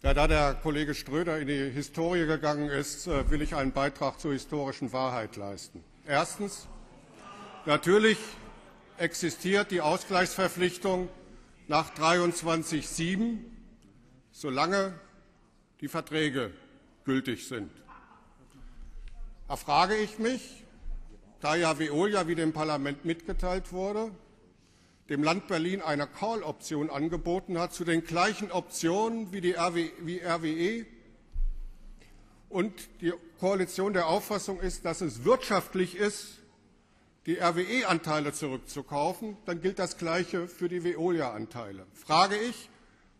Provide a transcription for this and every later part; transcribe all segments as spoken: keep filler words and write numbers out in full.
Ja, da der Kollege Stroedter in die Historie gegangen ist, will ich einen Beitrag zur historischen Wahrheit leisten. Erstens. Natürlich existiert die Ausgleichsverpflichtung nach dreiundzwanzig Absatz sieben, solange die Verträge gültig sind. Da frage ich mich, da ja Veolia, wie dem Parlament mitgeteilt wurde, dem Land Berlin eine Call-Option angeboten hat, zu den gleichen Optionen wie die R W E und die Koalition der Auffassung ist, dass es wirtschaftlich ist, die R W E-Anteile zurückzukaufen, dann gilt das Gleiche für die Veolia-Anteile. Frage ich,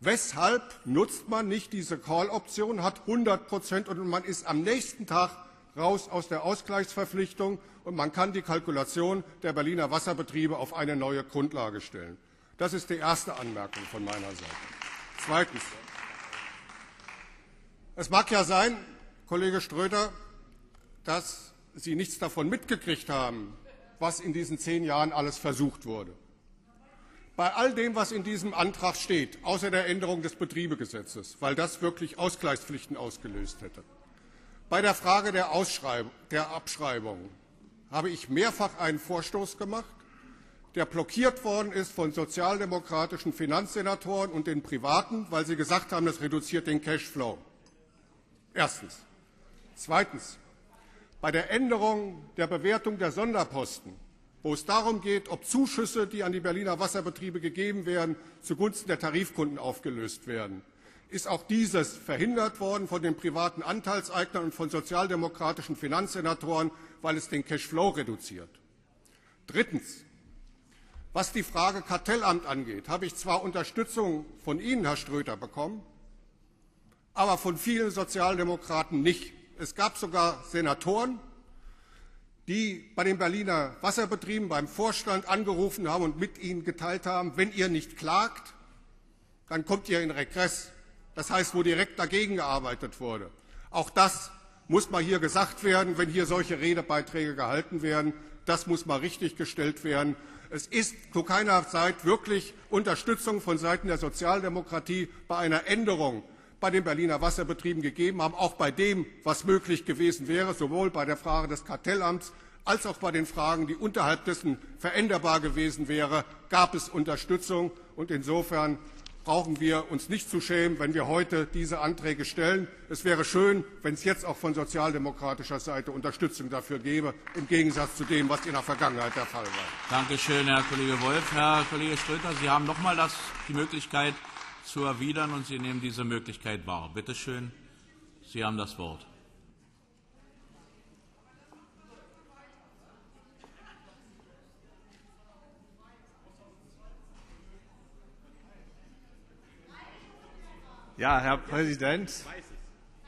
weshalb nutzt man nicht diese Call-Option, hat hundert Prozent und man ist am nächsten Tag raus aus der Ausgleichsverpflichtung und man kann die Kalkulation der Berliner Wasserbetriebe auf eine neue Grundlage stellen. Das ist die erste Anmerkung von meiner Seite. Zweitens. Es mag ja sein, Kollege Stroedter, dass Sie nichts davon mitgekriegt haben, was in diesen zehn Jahren alles versucht wurde. Bei all dem, was in diesem Antrag steht, außer der Änderung des Betriebegesetzes, weil das wirklich Ausgleichspflichten ausgelöst hätte. Bei der Frage der, der Abschreibung habe ich mehrfach einen Vorstoß gemacht, der blockiert worden ist von sozialdemokratischen Finanzsenatoren und den Privaten, weil sie gesagt haben, das reduziert den Cashflow. Erstens. Zweitens. Bei der Änderung der Bewertung der Sonderposten, wo es darum geht, ob Zuschüsse, die an die Berliner Wasserbetriebe gegeben werden, zugunsten der Tarifkunden aufgelöst werden, ist auch dieses verhindert worden von den privaten Anteilseignern und von sozialdemokratischen Finanzsenatoren, weil es den Cashflow reduziert. Drittens. Was die Frage Kartellamt angeht, habe ich zwar Unterstützung von Ihnen, Herr Stroedter, bekommen, aber von vielen Sozialdemokraten nicht. Es gab sogar Senatoren, die bei den Berliner Wasserbetrieben beim Vorstand angerufen haben und mit ihnen geteilt haben, wenn ihr nicht klagt, dann kommt ihr in Regress. Das heißt, wo direkt dagegen gearbeitet wurde. Auch das muss mal hier gesagt werden, wenn hier solche Redebeiträge gehalten werden. Das muss mal richtiggestellt werden. Es ist zu keiner Zeit wirklich Unterstützung von Seiten der Sozialdemokratie bei einer Änderung bei den Berliner Wasserbetrieben gegeben haben, auch bei dem, was möglich gewesen wäre, sowohl bei der Frage des Kartellamts als auch bei den Fragen, die unterhalb dessen veränderbar gewesen wäre, gab es Unterstützung. Und insofern brauchen wir uns nicht zu schämen, wenn wir heute diese Anträge stellen. Es wäre schön, wenn es jetzt auch von sozialdemokratischer Seite Unterstützung dafür gäbe, im Gegensatz zu dem, was in der Vergangenheit der Fall war. Danke schön, Herr Kollege Wolf. Herr Kollege Stroedter, Sie haben noch einmal die Möglichkeit zu erwidern, und Sie nehmen diese Möglichkeit wahr. Bitte schön, Sie haben das Wort. Ja, Herr Präsident,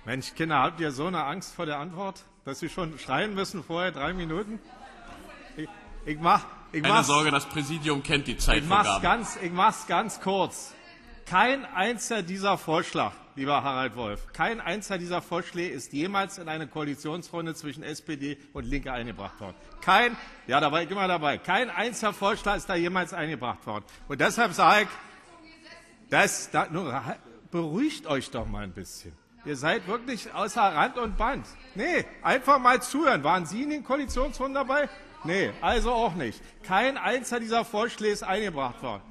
Mensch, Kinder, habt ihr so eine Angst vor der Antwort, dass Sie schon schreien müssen vorher drei Minuten? Ich, ich mach, ich Keine Sorge, das Präsidium kennt die Zeitvorgabe. Ganz, ich mach's ganz kurz. Kein einziger dieser Vorschläge, lieber Harald Wolf, kein einziger dieser Vorschläge ist jemals in eine Koalitionsrunde zwischen S P D und Linke eingebracht worden. Kein, ja, da war ich immer dabei. Kein einziger Vorschlag ist da jemals eingebracht worden. Und deshalb sage ich, das, das, nur, beruhigt euch doch mal ein bisschen. Ihr seid wirklich außer Rand und Band. Nee, einfach mal zuhören. Waren Sie in den Koalitionsrunden dabei? Nee, also auch nicht. Kein einziger dieser Vorschläge ist eingebracht worden.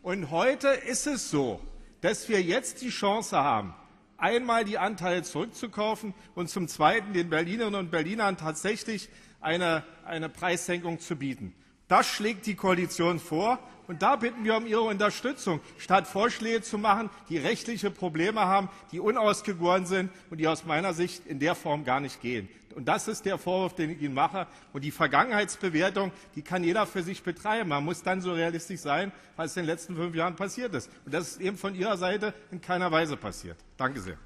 Und heute ist es so, dass wir jetzt die Chance haben, einmal die Anteile zurückzukaufen und zum Zweiten den Berlinerinnen und Berlinern tatsächlich eine, eine Preissenkung zu bieten. Das schlägt die Koalition vor. Und da bitten wir um Ihre Unterstützung, statt Vorschläge zu machen, die rechtliche Probleme haben, die unausgegoren sind und die aus meiner Sicht in der Form gar nicht gehen. Und das ist der Vorwurf, den ich Ihnen mache. Und die Vergangenheitsbewertung, die kann jeder für sich betreiben. Man muss dann so realistisch sein, was in den letzten fünf Jahren passiert ist. Und das ist eben von Ihrer Seite in keiner Weise passiert. Danke sehr.